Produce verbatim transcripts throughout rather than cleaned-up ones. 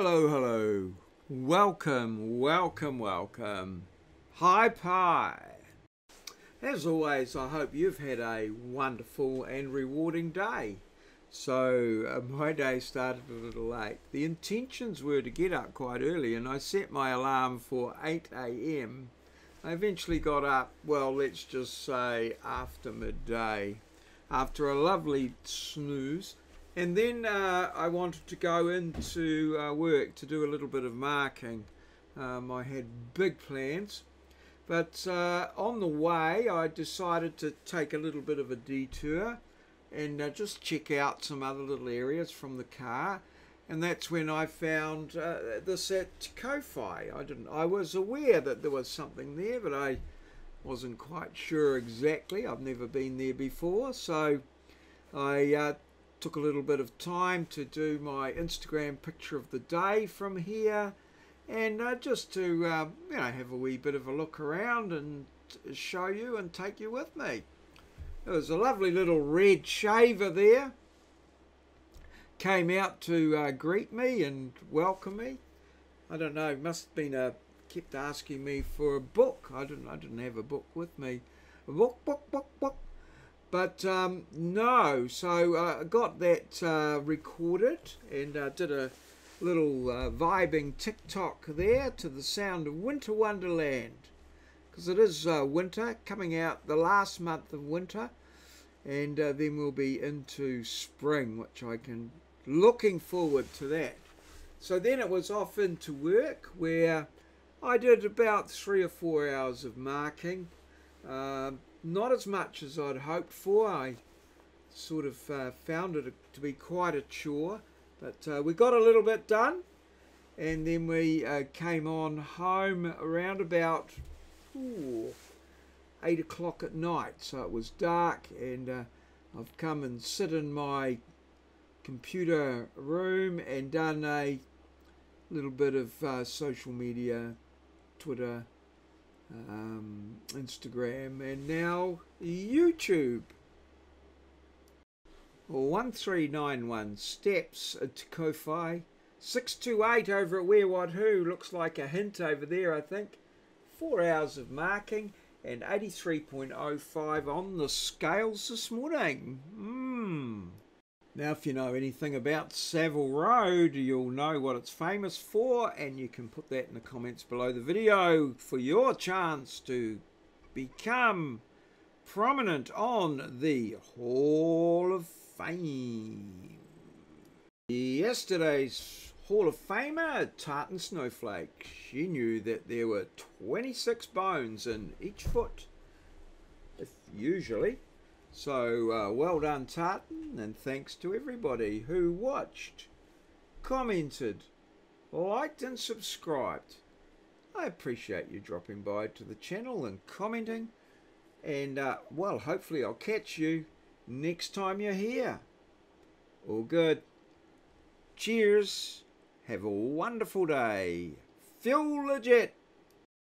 Hello, hello. Welcome, welcome, welcome. Hi, Pai. As always, I hope you've had a wonderful and rewarding day. So uh, my day started a little late. The intentions were to get up quite early, and I set my alarm for eight A M I eventually got up, well, let's just say after midday, after a lovely snooze. And then uh, I wanted to go into uh, work to do a little bit of marking. Um, I had big plans, but uh, on the way I decided to take a little bit of a detour and uh, just check out some other little areas from the car, and that's when I found uh, this at Te Kowhai. I didn't. I was aware that there was something there, but I wasn't quite sure exactly. I've never been there before, so I uh, took a little bit of time to do my Instagram picture of the day from here, and uh, just to uh, you know, have a wee bit of a look around and show you and take you with me. There was a lovely little red shaver there, came out to uh, greet me and welcome me. I don't know, must have been a, kept asking me for a book. I didn't, I didn't have a book with me. Book, book, book, book. But um, no, so I uh, got that uh, recorded and uh, did a little uh, vibing TikTok there to the sound of Winter Wonderland. Because it is uh, winter, coming out the last month of winter. And uh, then we'll be into spring, which I can, looking forward to that. So then it was off into work, where I did about three or four hours of marking. Uh, not as much as I'd hoped for. I sort of uh, found it to be quite a chore. But uh, we got a little bit done. And then we uh, came on home around about ooh, eight o'clock at night, so it was dark, and uh, I've come and sit in my computer room and done a little bit of uh, social media, Twitter, um, Instagram, and now YouTube. Well, one three nine one steps to Ko-Fi, six two eight over at Where What Who, looks like a hint over there, I think. Four hours of marking and eighty-three point oh five on the scales this morning. Mm. Now, if you know anything about Savile Road, you'll know what it's famous for, and you can put that in the comments below the video for your chance to become prominent on the Hall of Fame. Yesterday's Hall of Famer, Tartan Snowflake, she knew that there were twenty-six bones in each foot, if usually. So, uh, well done, Tartan, and thanks to everybody who watched, commented, liked and subscribed. I appreciate you dropping by to the channel and commenting, and, uh, well, hopefully I'll catch you next time you're here. All good. Cheers. Have a wonderful day. Feel legit.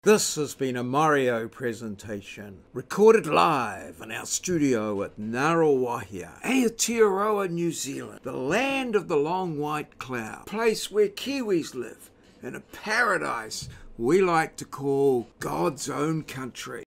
This has been a Maurieo presentation, recorded live in our studio at Ngaruawahia, Aotearoa, New Zealand, the land of the long white cloud, place where Kiwis live, in a paradise we like to call God's own country.